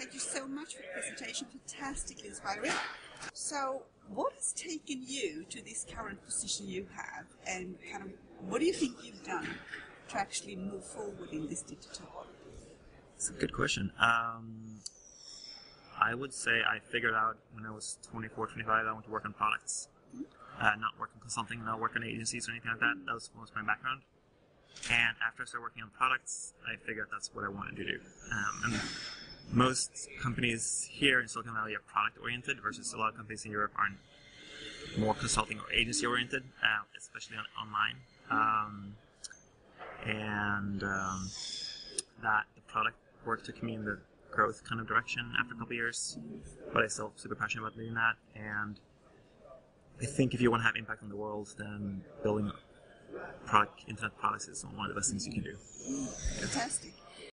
Thank you so much for the presentation, fantastically inspiring. So what has taken you to this current position you have, and kind of what do you think you've done to actually move forward in this digital world? It's a good question. I would say I figured out when I was 24, 25, I wanted to work on products, not work on consulting, not work on agencies or anything like that. That was my background. And after I started working on products, I figured that's what I wanted to do. And most companies here in Silicon Valley are product-oriented, versus a lot of companies in Europe are more consulting or agency-oriented, especially online. That the product work took me in the growth kind of direction after a couple of years, but I still super passionate about doing that. And I think if you want to have impact on the world, then building internet products is one of the best things you can do. Fantastic.